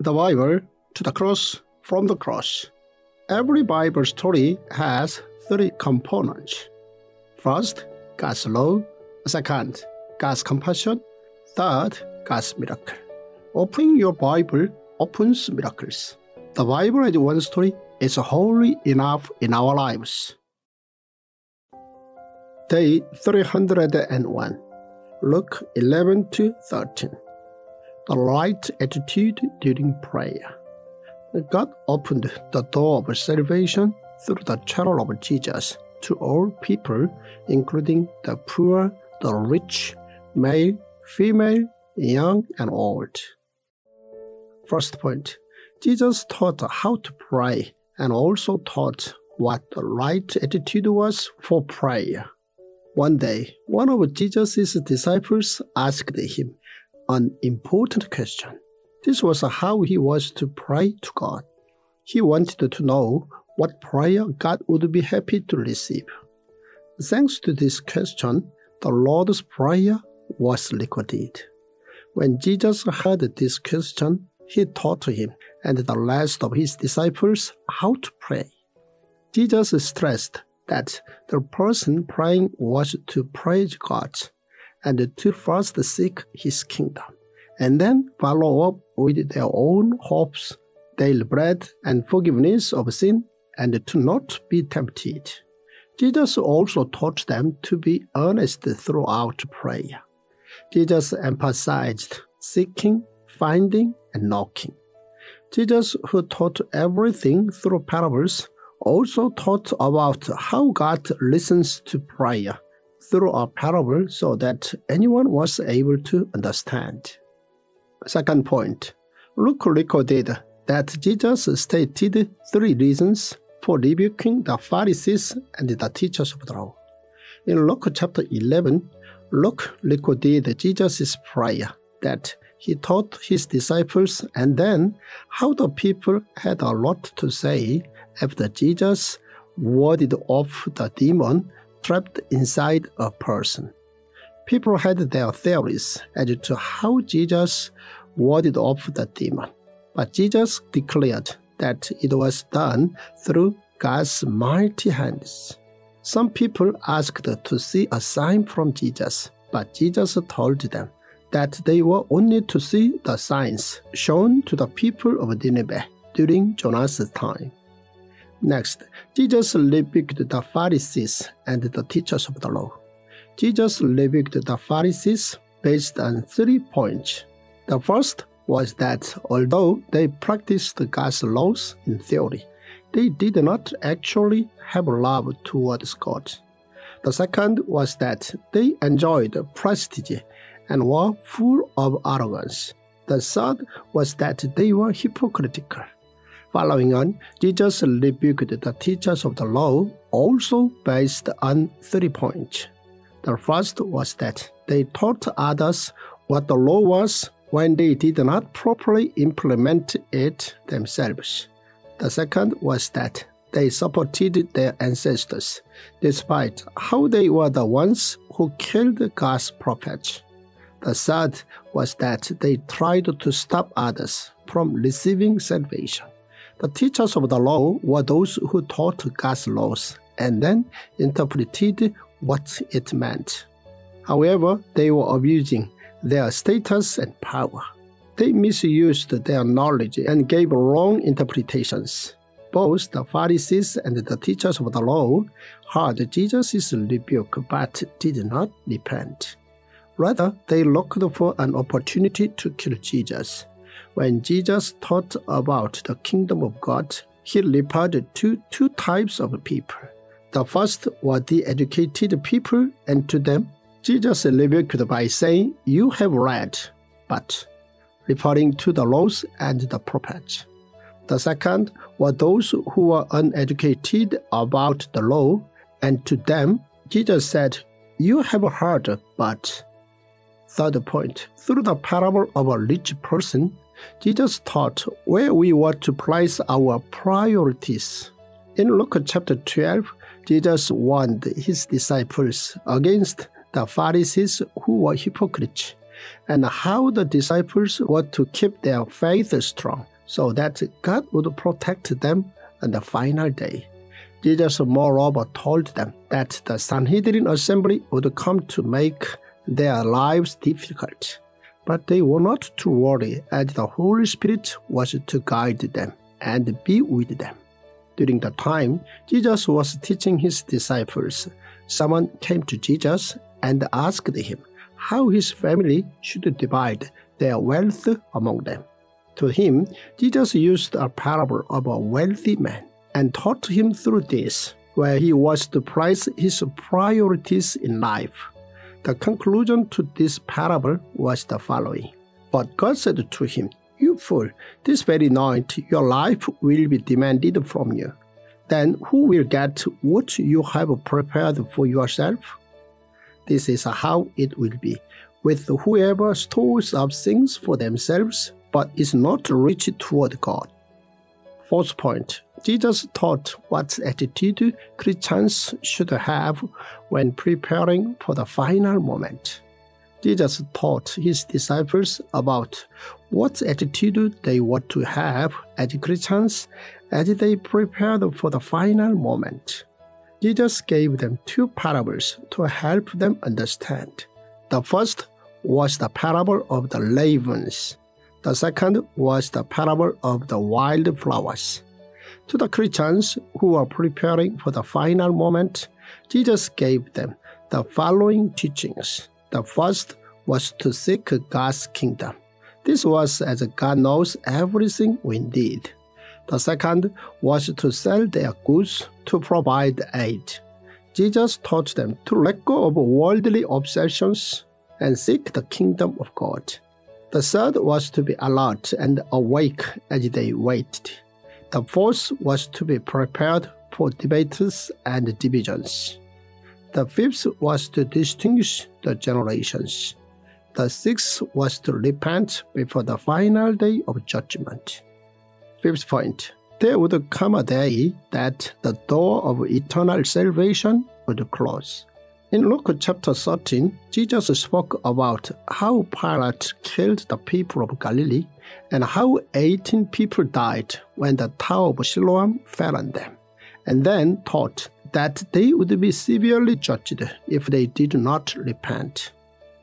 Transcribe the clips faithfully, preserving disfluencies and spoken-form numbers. the Bible to the cross from the cross. Every Bible story has three components. First, God's law. Second, God's compassion. Third, God's miracle. Opening your Bible opens miracles. The Bible as one story is wholly enough in our lives. Day three hundred and one, Luke eleven to thirteen. The right attitude during prayer. God opened the door of salvation through the channel of Jesus to all people, including the poor, the rich, male, female, young, and old. First point, Jesus taught how to pray and also taught what the right attitude was for prayer. One day, one of Jesus' disciples asked him an important question. This was how he was to pray to God. He wanted to know what prayer God would be happy to receive. Thanks to this question, the Lord's Prayer was recorded. When Jesus heard this question, he taught him and the rest of his disciples how to pray. Jesus stressed that the person praying was to praise God and to first seek His kingdom, and then follow up with their own hopes, daily bread, and forgiveness of sin, and to not be tempted. Jesus also taught them to be earnest throughout prayer. Jesus emphasized seeking, finding, and knocking. Jesus, who taught everything through parables, also taught about how God listens to prayer through a parable so that anyone was able to understand. Second point, Luke recorded that Jesus stated three reasons for rebuking the Pharisees and the teachers of the law. In Luke chapter eleven, Luke recorded Jesus' prayer that he taught his disciples and then how the people had a lot to say after Jesus warded off the demon trapped inside a person. People had their theories as to how Jesus warded off the demon, but Jesus declared that it was done through God's mighty hands. Some people asked to see a sign from Jesus, but Jesus told them that they were only to see the signs shown to the people of Nineveh during Jonah's time. Next, Jesus rebuked the Pharisees and the teachers of the law. Jesus rebuked the Pharisees based on three points. The first was that although they practiced God's laws in theory, they did not actually have love towards God. The second was that they enjoyed prestige and were full of arrogance. The third was that they were hypocritical. Following on, Jesus rebuked the teachers of the law also based on three points. The first was that they taught others what the law was when they did not properly implement it themselves. The second was that they supported their ancestors, despite how they were the ones who killed God's prophets. The third was that they tried to stop others from receiving salvation. The teachers of the law were those who taught God's laws and then interpreted what it meant. However, they were abusing their status and power. They misused their knowledge and gave wrong interpretations. Both the Pharisees and the teachers of the law heard Jesus' rebuke but did not repent. Rather, they looked for an opportunity to kill Jesus. When Jesus taught about the kingdom of God, he referred to two types of people. The first were the educated people, and to them, Jesus rebuked by saying, "You have read, but," referring to the laws and the prophets. The second were those who were uneducated about the law, and to them, Jesus said, "You have heard, but." Third point, through the parable of a rich person, Jesus taught where we were to place our priorities. In Luke chapter twelve, Jesus warned his disciples against the Pharisees who were hypocrites and how the disciples were to keep their faith strong so that God would protect them on the final day. Jesus moreover told them that the Sanhedrin assembly would come to make their lives difficult, but they were not to worry, as the Holy Spirit was to guide them and be with them. During the time Jesus was teaching his disciples, someone came to Jesus and asked him how his family should divide their wealth among them. To him, Jesus used a parable of a wealthy man and taught him through this, where he was to place his priorities in life. The conclusion to this parable was the following. But God said to him, "You fool, this very night your life will be demanded from you. Then who will get what you have prepared for yourself? This is how it will be with whoever stores up things for themselves, but is not rich toward God." Fourth point, Jesus taught what attitude Christians should have when preparing for the final moment. Jesus taught his disciples about what attitude they were to have as Christians as they prepared for the final moment. Jesus gave them two parables to help them understand. The first was the parable of the ravens. The second was the parable of the wildflowers. To the Christians who were preparing for the final moment, Jesus gave them the following teachings. The first was to seek God's kingdom. This was as God knows everything we need. The second was to sell their goods to provide aid. Jesus taught them to let go of worldly obsessions and seek the kingdom of God. The third was to be alert and awake as they waited. The fourth was to be prepared for debates and divisions. The fifth was to distinguish the generations. The sixth was to repent before the final day of judgment. Fifth point, there would come a day that the door of eternal salvation would close. In Luke chapter thirteen, Jesus spoke about how Pilate killed the people of Galilee and how eighteen people died when the Tower of Siloam fell on them, and then taught that they would be severely judged if they did not repent.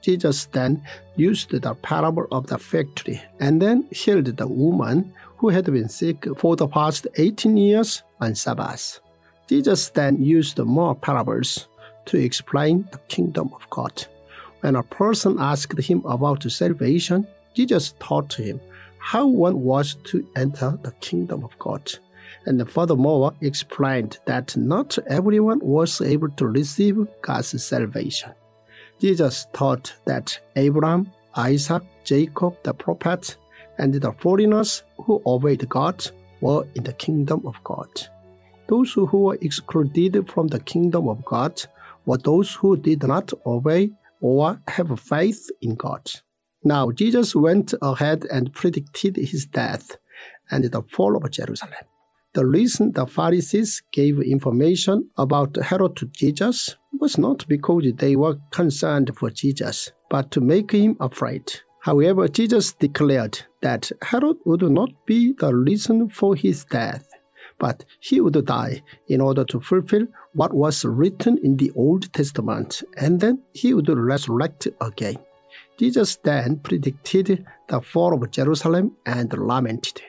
Jesus then used the parable of the fig tree and then healed the woman who had been sick for the past eighteen years on Sabbath. Jesus then used more parables to explain the kingdom of God. When a person asked him about salvation, Jesus taught him how one was to enter the kingdom of God, and furthermore explained that not everyone was able to receive God's salvation. Jesus taught that Abraham, Isaac, Jacob, the prophets, and the foreigners who obeyed God were in the kingdom of God. Those who were excluded from the kingdom of God were those who did not obey or have faith in God. Now Jesus went ahead and predicted his death and the fall of Jerusalem. The reason the Pharisees gave information about Herod to Jesus was not because they were concerned for Jesus, but to make him afraid. However, Jesus declared that Herod would not be the reason for his death, but he would die in order to fulfill what was written in the Old Testament, and then he would resurrect again. Jesus then predicted the fall of Jerusalem and lamented.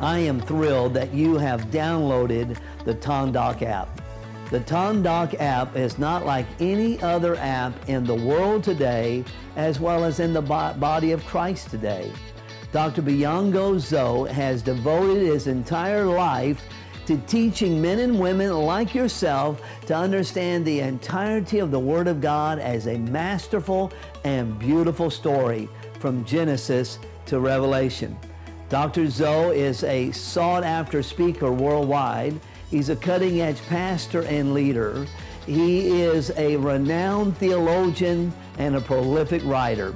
I am thrilled that you have downloaded the Tongdok app. The Tongdok app is not like any other app in the world today, as well as in the body of Christ today. Doctor Byoungho Zoh has devoted his entire life to teaching men and women like yourself to understand the entirety of the Word of God as a masterful and beautiful story from Genesis to Revelation. Doctor Zoh is a sought-after speaker worldwide. He's a cutting-edge pastor and leader. He is a renowned theologian and a prolific writer.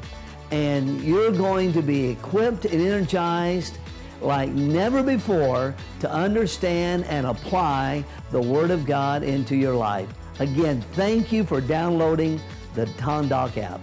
And you're going to be equipped and energized like never before to understand and apply the Word of God into your life. Again, thank you for downloading the Tongdok app.